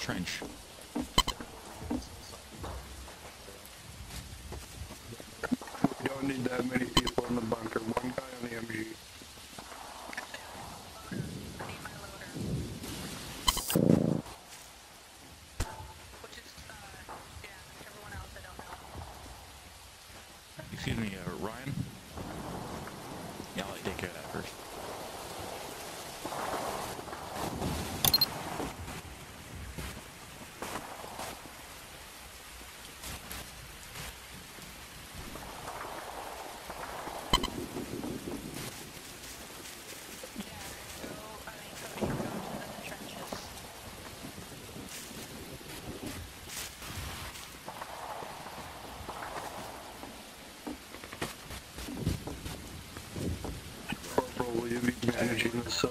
trench. We don't need that many people in the bunker. One guy on the MG. Excuse me, Ryan? Yeah, I'll take care of that first. Energy on the side.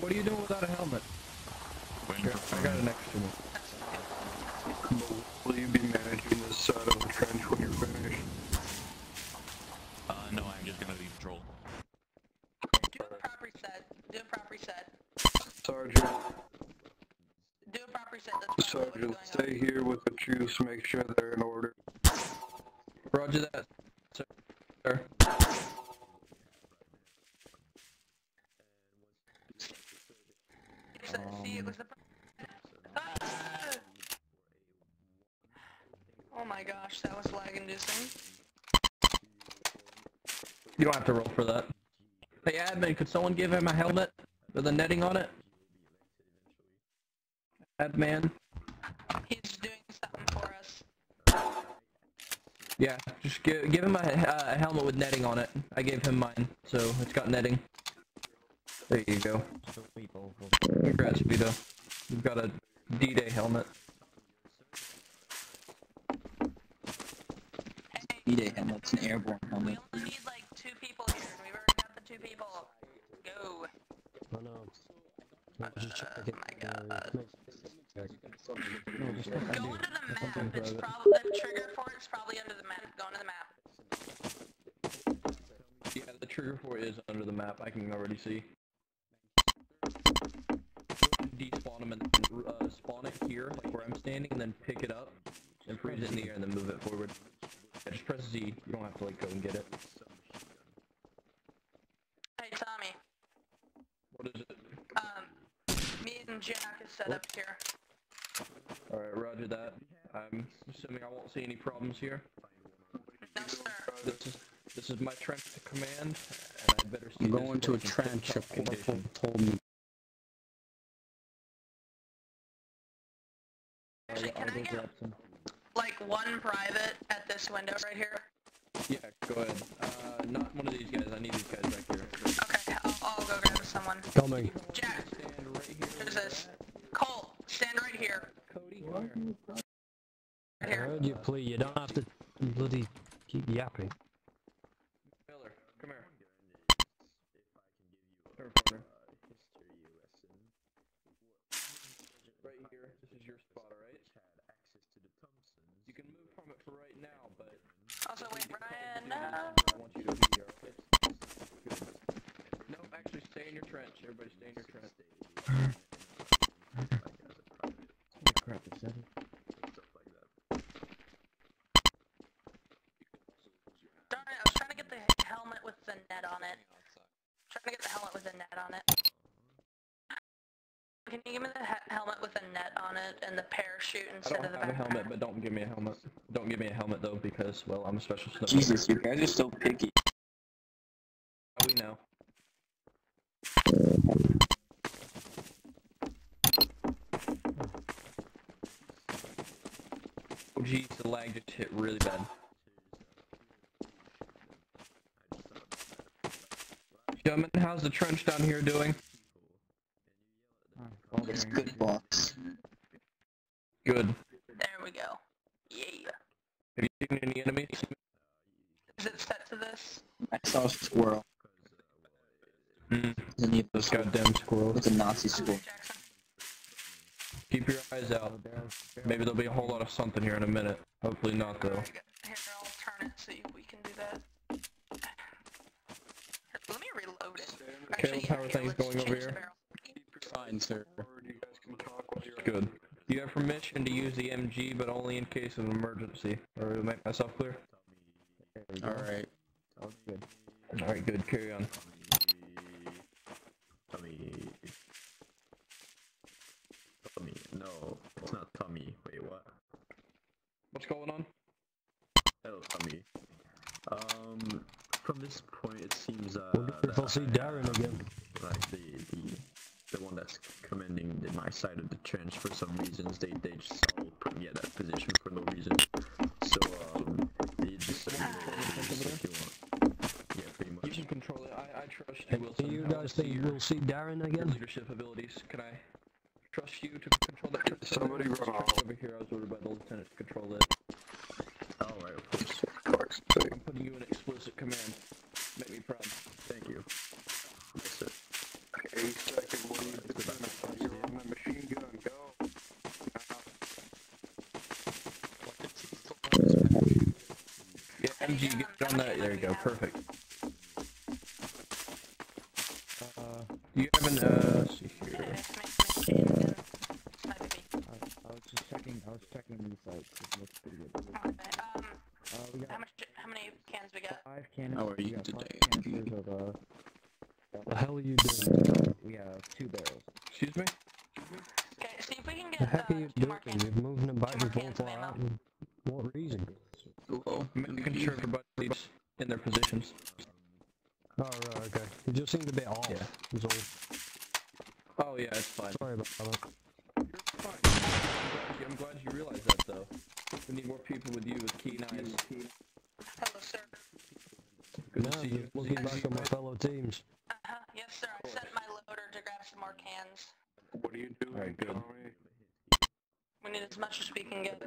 What are you doing without a helmet? Here, I got it next to me. Will you be managing this side of the trench when you're finished? No, I'm just gonna leave patrol. Do a proper reset. Do a proper reset. Sergeant. Do a proper reset. That's Sergeant, stay on. Here with the troops. Make sure they're in order. Roger that, sir. See, it was the... Ah! Oh my gosh, that was lag-inducing. You don't have to roll for that. Hey admin, could someone give him a helmet with a netting on it? Admin. He's doing something for us. Yeah, just give him a helmet with netting on it. I gave him mine, so it's got netting. There you go. Congrats, Vito. You've got a D-Day helmet. Hey, D-Day helmet. It's an airborne helmet. We only need like 2 people here, and we've already got the 2 people. Go. Oh no. My god. Go into the map. It's probably the trigger for it's probably under the map. Go into the map. Yeah, the trigger for it is under the map. I can already see. Despawn him and then, spawn it here, like where I'm standing, and then pick it up and freeze it in the air and then move it forward. Yeah, just press Z. You don't have to like go and get it. Hey Tommy. What is it? Me and Jack is set up here. All right, roger that. I'm assuming I won't see any problems here. No, sir. This is my trench to command, and I better. I'm going to a trench. Told me. Actually, can I get, like, one private at this window right here? Yeah, go ahead. Not one of these guys. I need these guys right here. Okay, I'll go grab someone. Coming. Jack, there's this. Colt, stand right here. Cody, right here. I heard you, please. You don't have to bloody keep yapping. Miller, come here. Right here. This is your spot, all right? You can move from it for right now, but... Also, wait, Ryan, no! I want you to be here, okay? Good. No, actually, stay in your trench. Everybody stay in your trench. Holy crap, is that it? Darn it, I was trying to get the helmet with the net on it. Can you give me the helmet with a net on it and the parachute instead of the backpack? I don't have a helmet, but don't give me a helmet. Don't give me a helmet, though, because, well, I'm a special snowman. Jesus, you guys are so picky. How do we know? Oh, jeez, the lag just hit really bad. Gentlemen, how's the trench down here doing? It's good box. Good. There we go. Yeah. Have you seen any enemies? Is it set to this? I saw a squirrel. Any of those goddamn squirrels? It's a Nazi squirrel. Keep your eyes out. Maybe there'll be a whole lot of something here in a minute. Hopefully not, though. Here, I'll turn it so we can do that. Let me reload it. Actually, yeah, power thing's going over here. Fine, sir. Good. You have permission to use the MG, but only in case of emergency. Or to make myself clear? Alright. Good. Alright, good. Carry on. Tommy. Tommy. No, it's not Tommy. Wait, what? What's going on? Hello, Tommy. From this point, it seems we'll see Darren again. Like the one that's commanding my side of the trench. For some reasons, they just all put me at that position for no reason. So they just if you want. Yeah, pretty much. You can control it. I trust you. Will do you guys think you will see Darren again? Leadership abilities. Can I trust you to control that? Somebody run off over here. I was ordered by the lieutenant to control it. All right, of course. I'm putting you in explicit command. Make me proud. Thank you. Yes, sir. Okay, second one. You're on the machine gun. Go. Yeah, MG, get on that. There you go. Perfect. You have an, let's see here. I was checking these lights. It looks pretty good. We got how many cans we got? 5 cans. How are you today? Of, the hell are you doing? We have 2 barrels. Excuse me? Okay, see if we can get how are you doing? You're moving them by the full out. What reason? Well, making sure everybody's in their positions. Oh, right, okay. You just seem to be off. Yeah. It's all... Oh, yeah, it's fine. Sorry about that. You're fine. I'm glad you realized that, though. We need more people with you with keen eyes. Hello, sir. Good to see you. Looking back on my fellow teams. Yes, sir. I sent my loader to grab some more cans. What are you doing? All right, good. We need as much as we can get.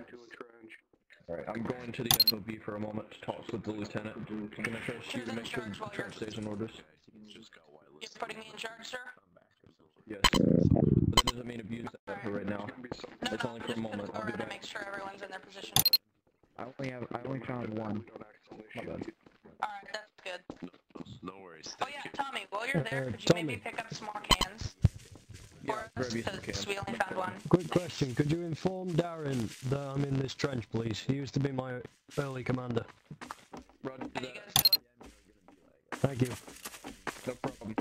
Alright, I'm going to the FOB for a moment to talk with the lieutenant. I'm going to trust you to make sure the trench stays in orders. You're putting me in charge, sir? Yes. But that doesn't mean abuse that for right now. It's only for a moment. I'll be back. Make sure everyone's in their position. I only found one. My bad. Alright, that's good. No worries. Oh yeah, Tommy, while you're there, could you maybe pick up some more cans? Yeah, grab you some cans. We only found one. Quick question, could you inform Darren that I'm in this trench, please? He used to be my early commander. Roger that. How you guys doing? Thank you. No problem.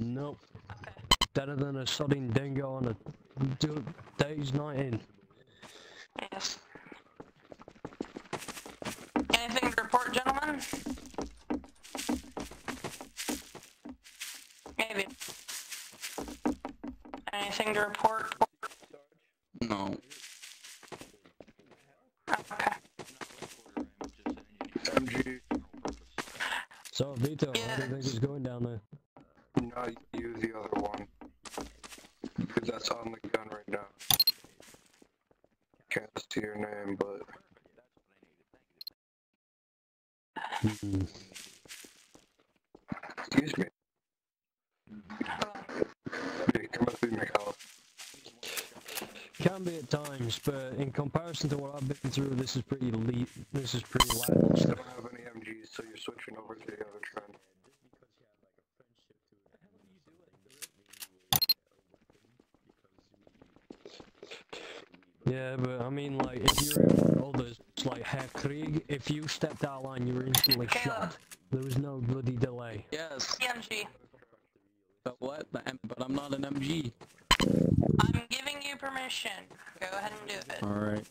Nope. Okay. Better than a sodding dingo on a day's night in. Yes. Anything to report, gentlemen? Maybe. Anything to report? No. Okay. MG. So, Vito, yeah. How do you think it's going down there? Not you, the other one, because that's on the gun right now. Can't see your name, but... Excuse me. It must be my help. Can be at times, but in comparison to what I've been through, this is pretty elite. This is pretty lavish. I don't have any MGs, so you're switching over to the other trend. Yeah, but I mean, like, if you're in others, like Herr Krieg, if you stepped out of line, you were instantly shot. There was no bloody delay. Yes. MG. But what? But I'm not an MG. I'm giving you permission. Go ahead and do it. Alright.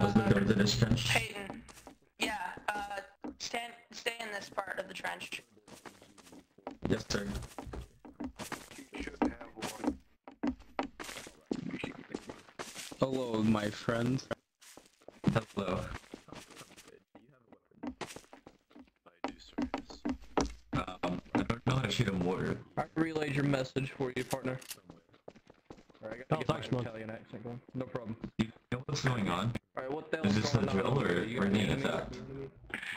Let's go to this trench. Peyton. Yeah, stay in this part of the trench. Yes, sir. You should have one. Hello, my friend. Hello. Do you have a weapon? I do, sir. I don't know how to shoot a mortar. I relayed your message for you, partner. Alright, I got my Italian accent going. No problem. Do you know what's going on? Alright, what the hell is this a drill or an attack?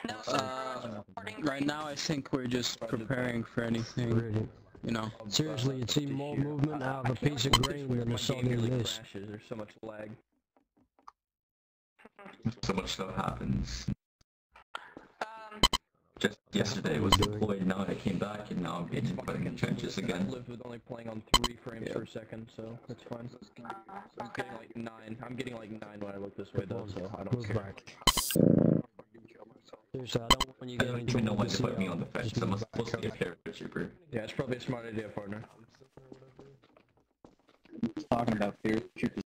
No, sir. Right now, I think we're just preparing for anything. Really? You know. Seriously, you see more movement out of a piece of grain than a sodding this. There's so much lag. so much stuff happens. Just yesterday was deployed, now I came back, and now I'm getting putting in trenches again. I lived with only playing on 3 frames per second, so that's fine. I'm getting like 9. I'm getting like 9 when I look this way though, so I don't care. Seriously, I don't even know why they put me on the fence. I'm supposed to be a paratrooper. Yeah, it's probably a smart idea, partner. Talking about paratroopers.